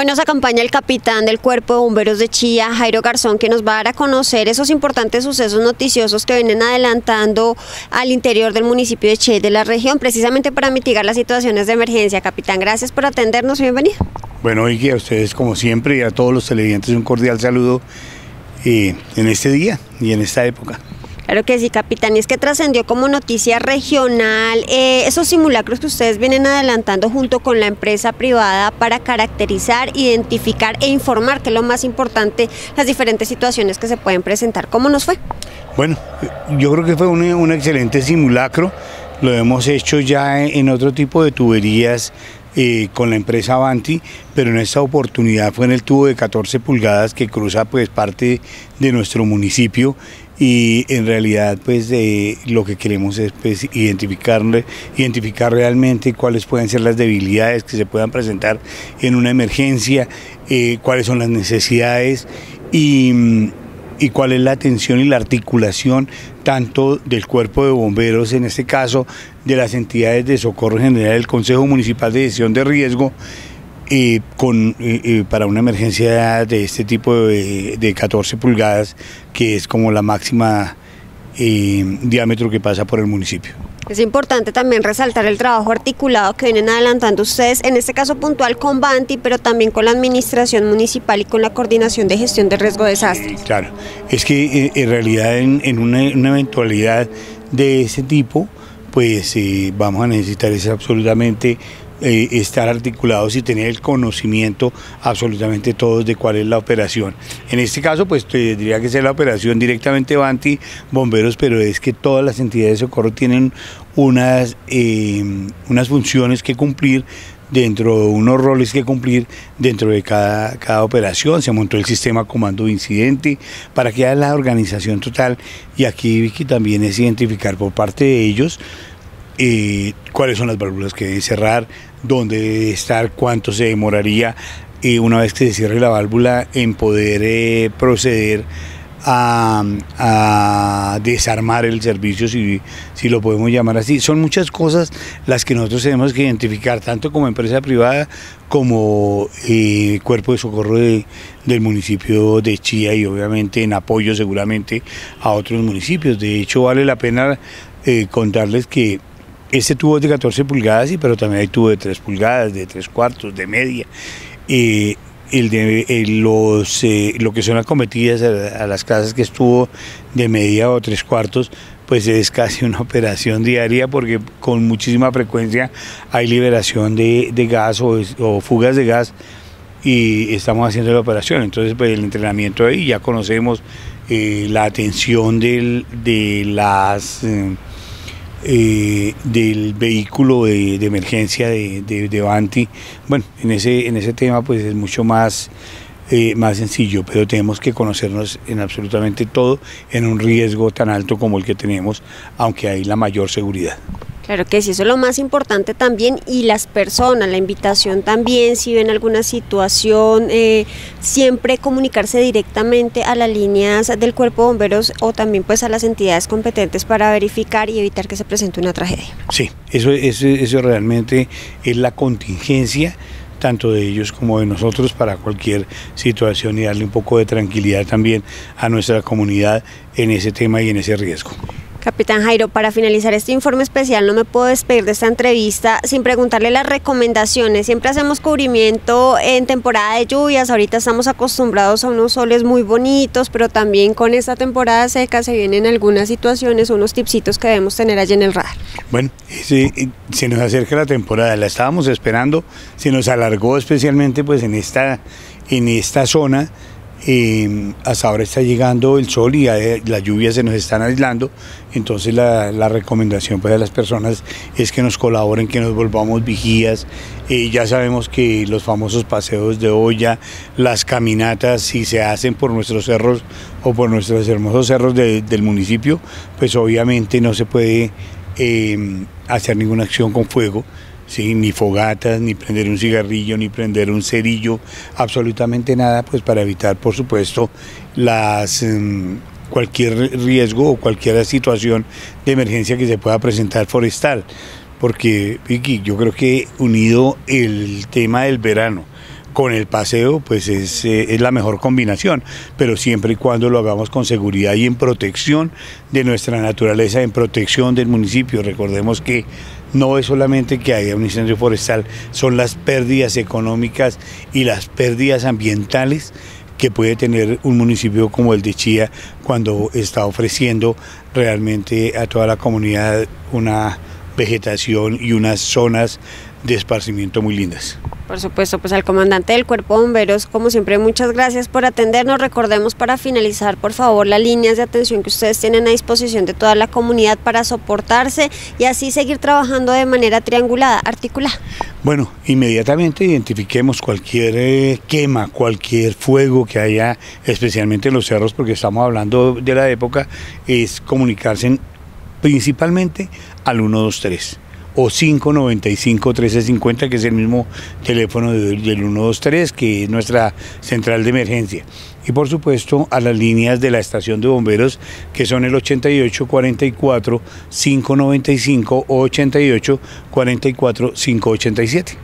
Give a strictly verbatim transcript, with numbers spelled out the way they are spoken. Hoy nos acompaña el capitán del Cuerpo de Bomberos de Chía, Jairo Garzón, que nos va a dar a conocer esos importantes sucesos noticiosos que vienen adelantando al interior del municipio de Chía y de la región, precisamente para mitigar las situaciones de emergencia. Capitán, gracias por atendernos y bienvenido. Bueno, Vicky, a ustedes como siempre y a todos los televidentes un cordial saludo eh, en este día y en esta época. Claro que sí, capitán, y es que trascendió como noticia regional eh, esos simulacros que ustedes vienen adelantando junto con la empresa privada para caracterizar, identificar e informar, que es lo más importante, las diferentes situaciones que se pueden presentar. ¿Cómo nos fue? Bueno, yo creo que fue un, un excelente simulacro. Lo hemos hecho ya en, en otro tipo de tuberías eh, con la empresa Avanti, pero en esta oportunidad fue en el tubo de catorce pulgadas que cruza pues parte de nuestro municipio. Y en realidad pues eh, lo que queremos es pues, identificar, identificar realmente cuáles pueden ser las debilidades que se puedan presentar en una emergencia, eh, cuáles son las necesidades y, y cuál es la atención y la articulación tanto del Cuerpo de Bomberos, en este caso de las entidades de socorro general del Consejo Municipal de Gestión de Riesgo, Eh, con, eh, eh, para una emergencia de este tipo de, de catorce pulgadas, que es como la máxima eh, diámetro que pasa por el municipio. Es importante también resaltar el trabajo articulado que vienen adelantando ustedes, en este caso puntual con Avanti, pero también con la administración municipal y con la coordinación de gestión de riesgo de desastres. Claro, es que eh, en realidad en, en una, una eventualidad de ese tipo, pues eh, vamos a necesitar es absolutamente eh, estar articulados y tener el conocimiento absolutamente todos de cuál es la operación. En este caso, pues te diría que es la operación directamente Avanti, bomberos, pero es que todas las entidades de socorro tienen unas, eh, unas funciones que cumplir, dentro de unos roles que cumplir dentro de cada, cada operación. Se montó el sistema comando de incidente para que haya la organización total, y aquí, Vicky, también es identificar por parte de ellos eh, cuáles son las válvulas que deben cerrar, dónde debe estar, cuánto se demoraría eh, una vez que se cierre la válvula en poder eh, proceder A, a desarmar el servicio, si, si lo podemos llamar así. Son muchas cosas las que nosotros tenemos que identificar, tanto como empresa privada como eh, Cuerpo de Socorro de, del municipio de Chía, y obviamente en apoyo seguramente a otros municipios. De hecho, vale la pena eh, contarles que este tubo es de catorce pulgadas, y pero también hay tubo de tres pulgadas, de tres cuartos, de media. Eh, El de, el, los, eh, lo que son acometidas a, a las casas, que estuvo de media o tres cuartos, pues es casi una operación diaria, porque con muchísima frecuencia hay liberación de, de gas o, o fugas de gas, y estamos haciendo la operación. Entonces, pues el entrenamiento ahí, ya conocemos eh, la atención del, de las... Eh, Eh, del vehículo de, de emergencia de, de, de Avanti. Bueno, en ese, en ese tema pues es mucho más, eh, más sencillo, pero tenemos que conocernos en absolutamente todo en un riesgo tan alto como el que tenemos, aunque hay la mayor seguridad. Claro que sí, eso es lo más importante también, y las personas, la invitación también, si ven alguna situación, eh, siempre comunicarse directamente a las líneas del Cuerpo de Bomberos o también pues a las entidades competentes para verificar y evitar que se presente una tragedia. Sí, eso, eso, eso realmente es la contingencia, tanto de ellos como de nosotros, para cualquier situación, y darle un poco de tranquilidad también a nuestra comunidad en ese tema y en ese riesgo. Capitán Jairo, para finalizar este informe especial no me puedo despedir de esta entrevista sin preguntarle las recomendaciones. Siempre hacemos cubrimiento en temporada de lluvias, ahorita estamos acostumbrados a unos soles muy bonitos, pero también con esta temporada seca se vienen algunas situaciones, unos tipsitos que debemos tener allí en el radar. Bueno, se, se nos acerca la temporada, la estábamos esperando, se nos alargó especialmente pues en esta, en esta zona. Eh, hasta ahora está llegando el sol y las lluvias se nos están aislando, entonces la, la recomendación pues, a las personas es que nos colaboren, que nos volvamos vigías. Eh, ya sabemos que los famosos paseos de olla, las caminatas, si se hacen por nuestros cerros o por nuestros hermosos cerros de, del municipio, pues obviamente no se puede eh, hacer ninguna acción con fuego. Sí, ni fogatas, ni prender un cigarrillo, ni prender un cerillo, absolutamente nada, pues para evitar, por supuesto, las, cualquier riesgo o cualquier situación de emergencia que se pueda presentar forestal. Porque, Vicky, yo creo que unido el tema del verano con el paseo, pues es, eh, es la mejor combinación, pero siempre y cuando lo hagamos con seguridad y en protección de nuestra naturaleza, en protección del municipio. Recordemos que no es solamente que haya un incendio forestal, son las pérdidas económicas y las pérdidas ambientales que puede tener un municipio como el de Chía cuando está ofreciendo realmente a toda la comunidad una vegetación y unas zonas de esparcimiento muy lindas. Por supuesto, pues al comandante del Cuerpo de Bomberos, como siempre, muchas gracias por atendernos. Recordemos para finalizar, por favor, las líneas de atención que ustedes tienen a disposición de toda la comunidad para soportarse y así seguir trabajando de manera triangulada, articulada. Bueno, inmediatamente identifiquemos cualquier eh, quema, cualquier fuego que haya, especialmente en los cerros, porque estamos hablando de la época, es comunicarse en, principalmente al uno dos tres. O cinco noventa y cinco trece cincuenta, que es el mismo teléfono del uno dos tres, que es nuestra central de emergencia. Y por supuesto a las líneas de la estación de bomberos, que son el ochenta y ocho cuarenta y cuatro cinco noventa y cinco o ochenta y ocho cuarenta y cuatro cinco ochenta y siete.